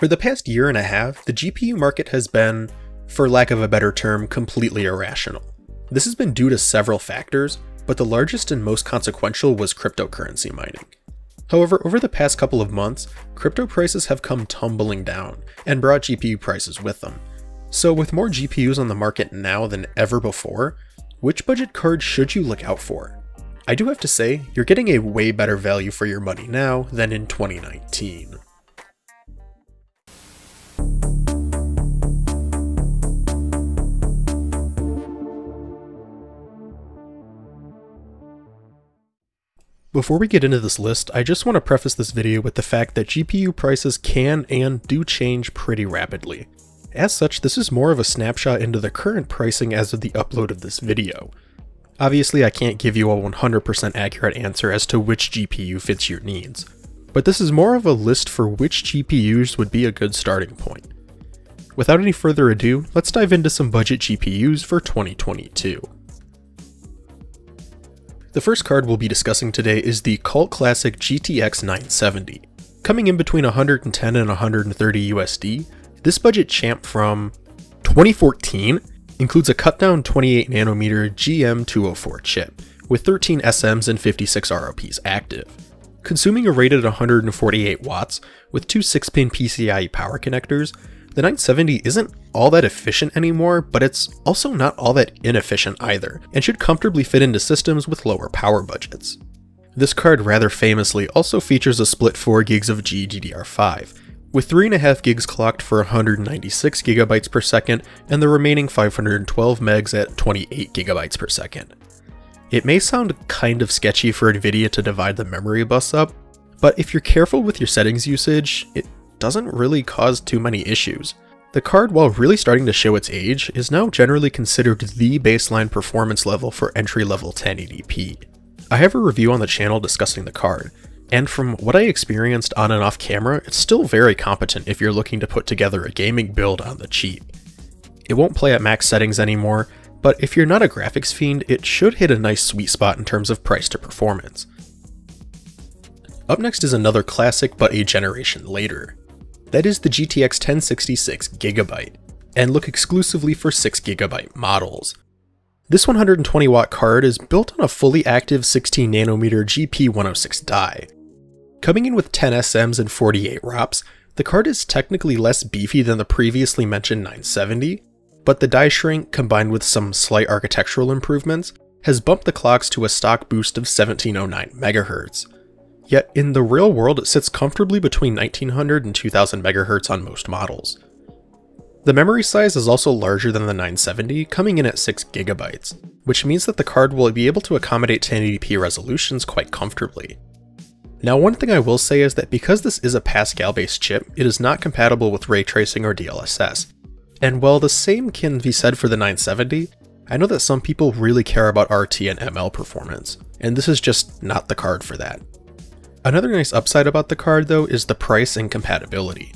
For the past year and a half, the GPU market has been, for lack of a better term, completely irrational. This has been due to several factors, but the largest and most consequential was cryptocurrency mining. However, over the past couple of months, crypto prices have come tumbling down and brought GPU prices with them. So with more GPUs on the market now than ever before, which budget card should you look out for? I do have to say, you're getting a way better value for your money now than in 2019. Before we get into this list, I just want to preface this video with the fact that GPU prices can and do change pretty rapidly. As such, this is more of a snapshot into the current pricing as of the upload of this video. Obviously, I can't give you a 100% accurate answer as to which GPU fits your needs, but this is more of a list for which GPUs would be a good starting point. Without any further ado, let's dive into some budget GPUs for 2022. The first card we'll be discussing today is the cult classic GTX 970. Coming in between 110 and 130 USD, this budget champ from 2014 includes a cut-down 28nm GM204 chip, with 13 SMs and 56 ROPs active, consuming a rated 148 watts with two 6-pin PCIe power connectors. The 970 isn't all that efficient anymore, but it's also not all that inefficient either, and should comfortably fit into systems with lower power budgets. This card rather famously also features a split 4 gigs of GDDR5, with 3.5 gigs clocked for 196 gigabytes per second, and the remaining 512 megs at 28 gigabytes per second. It may sound kind of sketchy for NVIDIA to divide the memory bus up, but if you're careful with your settings usage, it doesn't really cause too many issues. The card, while really starting to show its age, is now generally considered the baseline performance level for entry-level 1080p. I have a review on the channel discussing the card, and from what I experienced on and off camera, it's still very competent if you're looking to put together a gaming build on the cheap. It won't play at max settings anymore, but if you're not a graphics fiend, it should hit a nice sweet spot in terms of price to performance. Up next is another classic, but a generation later. That is the GTX 1060 6GB, and look exclusively for 6GB models. This 120 watt card is built on a fully active 16nm GP106 die. Coming in with 10 SMs and 48 ROPs, the card is technically less beefy than the previously mentioned 970, but the die shrink, combined with some slight architectural improvements, has bumped the clocks to a stock boost of 1709 MHz. Yet in the real world, it sits comfortably between 1900 and 2000 MHz on most models. The memory size is also larger than the 970, coming in at 6GB, which means that the card will be able to accommodate 1080p resolutions quite comfortably. Now, one thing I will say is that because this is a Pascal-based chip, it is not compatible with ray tracing or DLSS. And while the same can be said for the 970, I know that some people really care about RT and ML performance, and this is just not the card for that. Another nice upside about the card, though, is the price and compatibility.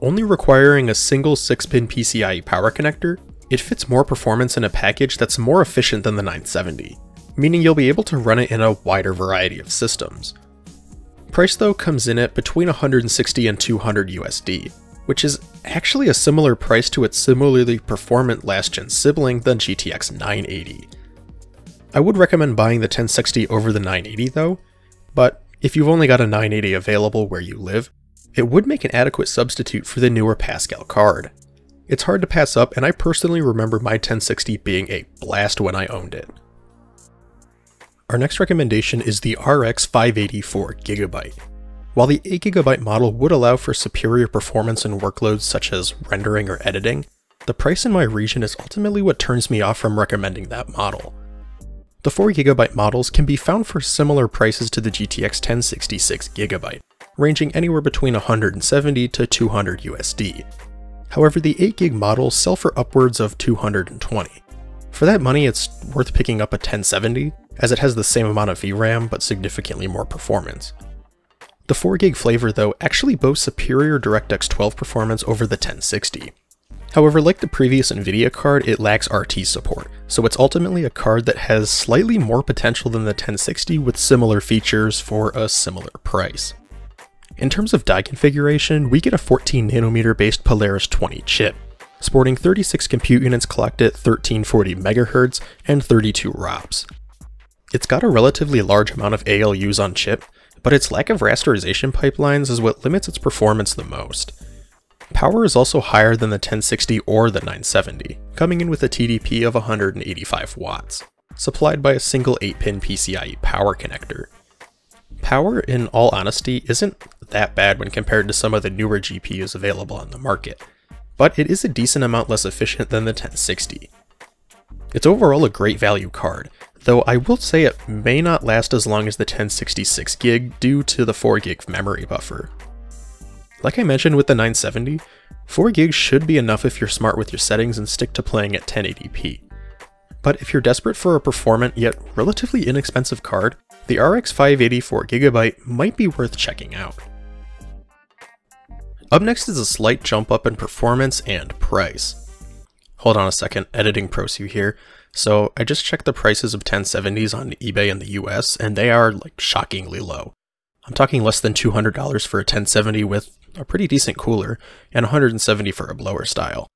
Only requiring a single 6-pin PCIe power connector, it fits more performance in a package that's more efficient than the 970, meaning you'll be able to run it in a wider variety of systems. Price, though, comes in at between 160 and 200 USD, which is actually a similar price to its similarly performant last-gen sibling, the GTX 980. I would recommend buying the 1060 over the 980, though, but if you've only got a 980 available where you live, it would make an adequate substitute for the newer Pascal card. It's hard to pass up, and I personally remember my 1060 being a blast when I owned it. Our next recommendation is the RX 580 4GB. While the 8GB model would allow for superior performance in workloads such as rendering or editing, the price in my region is ultimately what turns me off from recommending that model. The 4GB models can be found for similar prices to the GTX 1060 6GB, ranging anywhere between 170 to 200 USD. However, the 8GB models sell for upwards of 220. For that money, it's worth picking up a 1070, as it has the same amount of VRAM but significantly more performance. The 4GB flavor, though, actually boasts superior DirectX 12 performance over the 1060. However, like the previous NVIDIA card, it lacks RT support, so it's ultimately a card that has slightly more potential than the 1060 with similar features for a similar price. In terms of die configuration, we get a 14nm based Polaris 20 chip, sporting 36 compute units clocked at 1340 MHz and 32 ROPS. It's got a relatively large amount of ALUs on chip, but its lack of rasterization pipelines is what limits its performance the most. Power is also higher than the 1060 or the 970, coming in with a TDP of 185 watts, supplied by a single 8-pin PCIe power connector. Power, in all honesty, isn't that bad when compared to some of the newer GPUs available on the market, but it is a decent amount less efficient than the 1060. It's overall a great value card, though I will say it may not last as long as the 1060 6GB due to the 4GB memory buffer. Like I mentioned with the 970, 4GB should be enough if you're smart with your settings and stick to playing at 1080p. But if you're desperate for a performant yet relatively inexpensive card, the RX 580 4GB might be worth checking out. Up next is a slight jump up in performance and price. Hold on a second, editing ProSU here. So I just checked the prices of 1070s on eBay in the US, and they are like shockingly low. I'm talking less than $200 for a 1070 with a pretty decent cooler, and $170 for a blower style.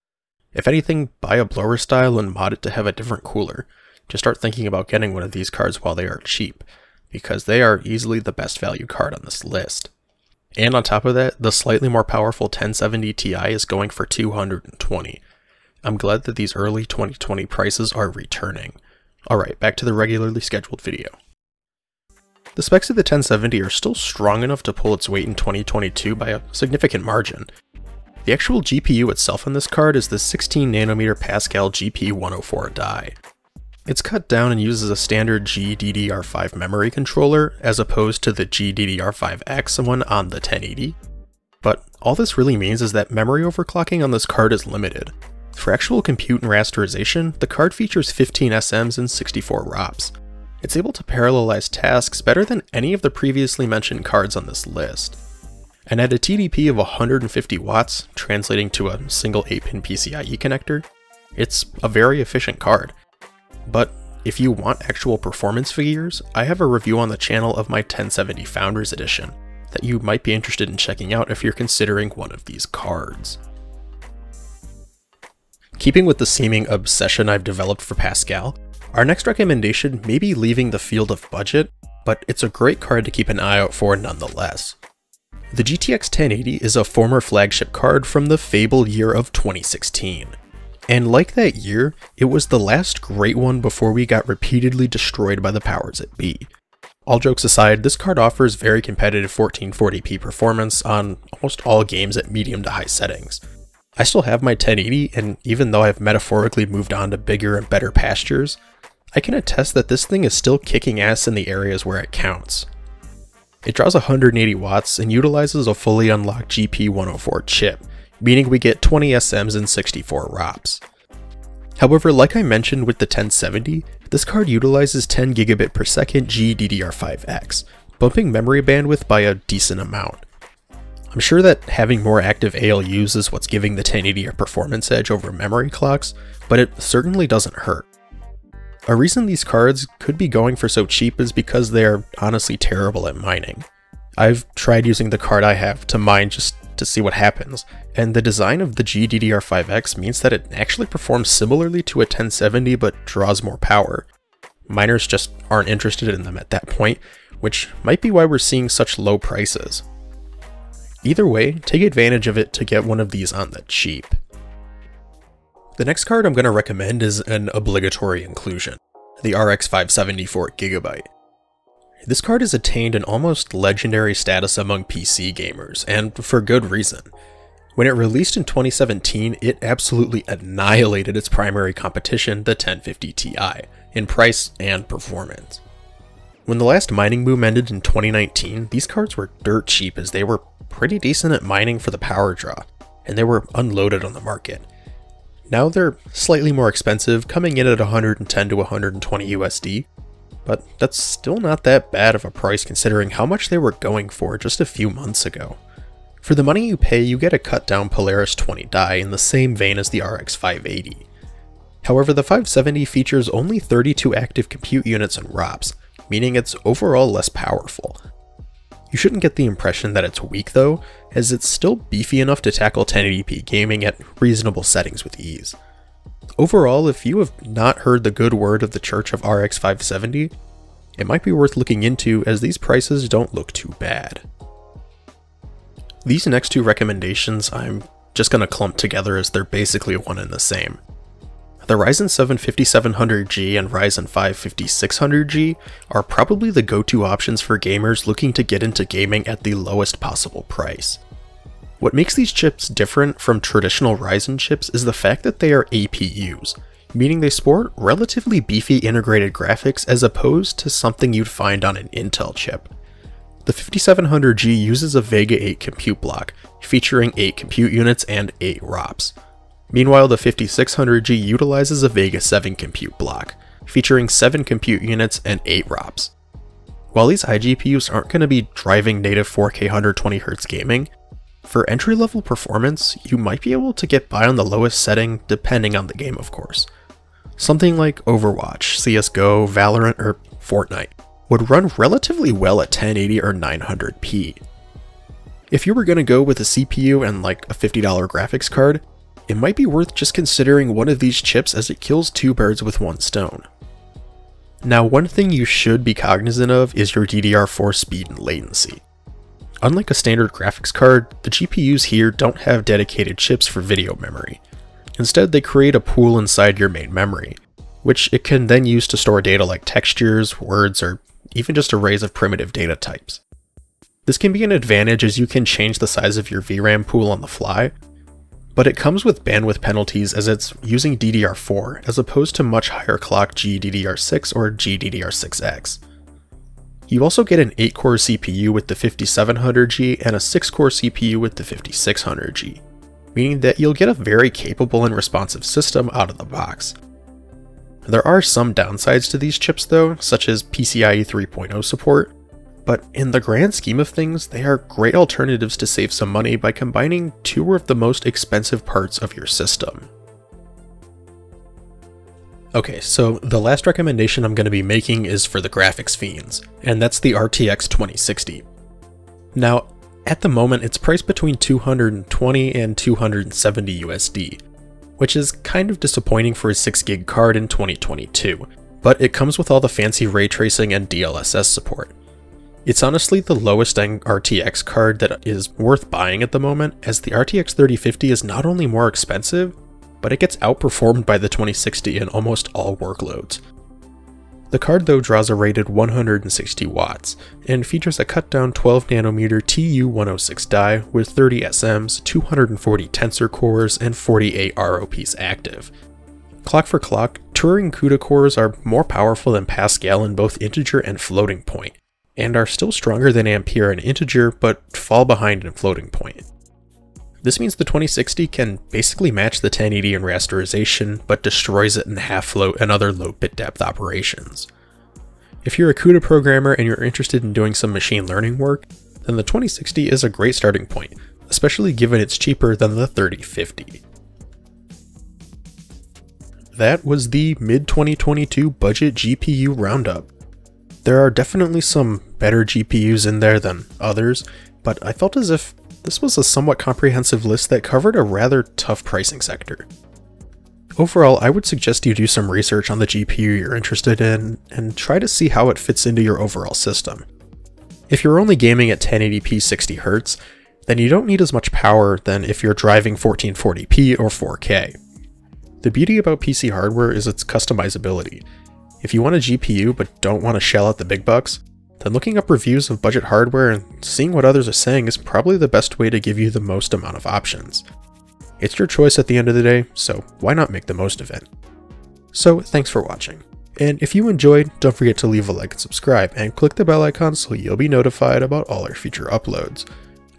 If anything, buy a blower style and mod it to have a different cooler. Just start thinking about getting one of these cards while they are cheap, because they are easily the best value card on this list. And on top of that, the slightly more powerful 1070 Ti is going for $220. I'm glad that these early 2020 prices are returning. Alright, back to the regularly scheduled video. The specs of the 1070 are still strong enough to pull its weight in 2022 by a significant margin. The actual GPU itself on this card is the 16nm Pascal GP104 die. It's cut down and uses a standard GDDR5 memory controller as opposed to the GDDR5X one on the 1080. But all this really means is that memory overclocking on this card is limited. For actual compute and rasterization, the card features 15 SMs and 64 ROPS. It's able to parallelize tasks better than any of the previously mentioned cards on this list. And at a TDP of 150 watts, translating to a single 8-pin PCIe connector, it's a very efficient card. But if you want actual performance figures, I have a review on the channel of my 1070 Founders Edition that you might be interested in checking out if you're considering one of these cards. Keeping with the seeming obsession I've developed for Pascal, our next recommendation may be leaving the field of budget, but it's a great card to keep an eye out for nonetheless. The GTX 1080 is a former flagship card from the fabled year of 2016. And like that year, it was the last great one before we got repeatedly destroyed by the powers that be. All jokes aside, this card offers very competitive 1440p performance on almost all games at medium to high settings. I still have my 1080, and even though I've metaphorically moved on to bigger and better pastures, I can attest that this thing is still kicking ass in the areas where it counts. It draws 180 watts and utilizes a fully unlocked GP104 chip, meaning we get 20 SMs and 64 ROPS. However, like I mentioned with the 1070, this card utilizes 10 gigabit per second GDDR5X, bumping memory bandwidth by a decent amount. I'm sure that having more active ALUs is what's giving the 1080 a performance edge over memory clocks, but it certainly doesn't hurt. A reason these cards could be going for so cheap is because they are honestly terrible at mining. I've tried using the card I have to mine just to see what happens, and the design of the GDDR5X means that it actually performs similarly to a 1070 but draws more power. Miners just aren't interested in them at that point, which might be why we're seeing such low prices. Either way, take advantage of it to get one of these on the cheap. The next card I'm going to recommend is an obligatory inclusion, the RX 570 4GB. This card has attained an almost legendary status among PC gamers, and for good reason. When it released in 2017, it absolutely annihilated its primary competition, the 1050 Ti, in price and performance. When the last mining boom ended in 2019, these cards were dirt cheap as they were pretty decent at mining for the power draw, and they were unloaded on the market. Now they're slightly more expensive, coming in at 110 to 120 USD, but that's still not that bad of a price considering how much they were going for just a few months ago. For the money you pay, you get a cut down Polaris 20 die in the same vein as the RX 580. However, the 570 features only 32 active compute units and ROPS, meaning it's overall less powerful. You shouldn't get the impression that it's weak though, as it's still beefy enough to tackle 1080p gaming at reasonable settings with ease. Overall, if you have not heard the good word of the Church of RX 570, it might be worth looking into, as these prices don't look too bad. These next two recommendations I'm just going to clump together, as they're basically one and the same. The Ryzen 7 5700G and Ryzen 5 5600G are probably the go-to options for gamers looking to get into gaming at the lowest possible price. What makes these chips different from traditional Ryzen chips is the fact that they are APUs, meaning they sport relatively beefy integrated graphics as opposed to something you'd find on an Intel chip. The 5700G uses a Vega 8 compute block, featuring 8 compute units and 8 ROPs. Meanwhile, the 5600G utilizes a Vega 7 compute block, featuring 7 compute units and 8 ROPs. While these iGPUs aren't going to be driving native 4K 120Hz gaming, for entry-level performance, you might be able to get by on the lowest setting, depending on the game of course. Something like Overwatch, CSGO, Valorant, or Fortnite would run relatively well at 1080 or 900p. If you were going to go with a CPU and like a $50 graphics card, it might be worth just considering one of these chips, as it kills two birds with one stone. Now, one thing you should be cognizant of is your DDR4 speed and latency. Unlike a standard graphics card, the GPUs here don't have dedicated chips for video memory. Instead, they create a pool inside your main memory, which it can then use to store data like textures, words, or even just arrays of primitive data types. This can be an advantage, as you can change the size of your VRAM pool on the fly, but it comes with bandwidth penalties, as it's using DDR4 as opposed to much higher clock GDDR6 or GDDR6X. You also get an 8-core CPU with the 5700G and a 6-core CPU with the 5600G, meaning that you'll get a very capable and responsive system out of the box. There are some downsides to these chips though, such as PCIe 3.0 support, but in the grand scheme of things, they are great alternatives to save some money by combining two of the most expensive parts of your system. Okay, so the last recommendation I'm going to be making is for the graphics fiends, and that's the RTX 2060. Now, at the moment, it's priced between $220 and $270 USD, which is kind of disappointing for a 6GB card in 2022, but it comes with all the fancy ray tracing and DLSS support. It's honestly the lowest end RTX card that is worth buying at the moment, as the RTX 3050 is not only more expensive, but it gets outperformed by the 2060 in almost all workloads. The card though draws a rated 160 watts, and features a cut down 12nm TU-106 die with 30 SMs, 240 tensor cores, and 48 ROPs active. Clock for clock, Turing CUDA cores are more powerful than Pascal in both integer and floating point, and are still stronger than Ampere and integer, but fall behind in floating point. This means the 2060 can basically match the 1080 in rasterization, but destroys it in half float and other low bit depth operations. If you're a CUDA programmer and you're interested in doing some machine learning work, then the 2060 is a great starting point, especially given it's cheaper than the 3050. That was the mid-2022 budget GPU roundup. There are definitely some better GPUs in there than others, but I felt as if this was a somewhat comprehensive list that covered a rather tough pricing sector. Overall, I would suggest you do some research on the GPU you're interested in and try to see how it fits into your overall system. If you're only gaming at 1080p 60Hz, then you don't need as much power than if you're driving 1440p or 4K. The beauty about PC hardware is its customizability. If you want a GPU but don't want to shell out the big bucks, then looking up reviews of budget hardware and seeing what others are saying is probably the best way to give you the most amount of options. It's your choice at the end of the day, so why not make the most of it? So thanks for watching, and if you enjoyed, don't forget to leave a like and subscribe, and click the bell icon so you'll be notified about all our future uploads.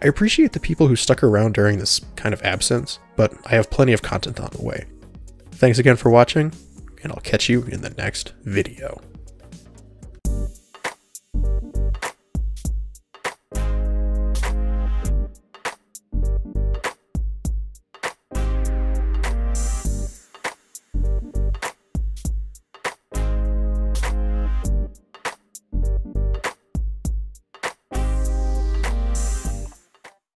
I appreciate the people who stuck around during this kind of absence, but I have plenty of content on the way. Thanks again for watching, and I'll catch you in the next video.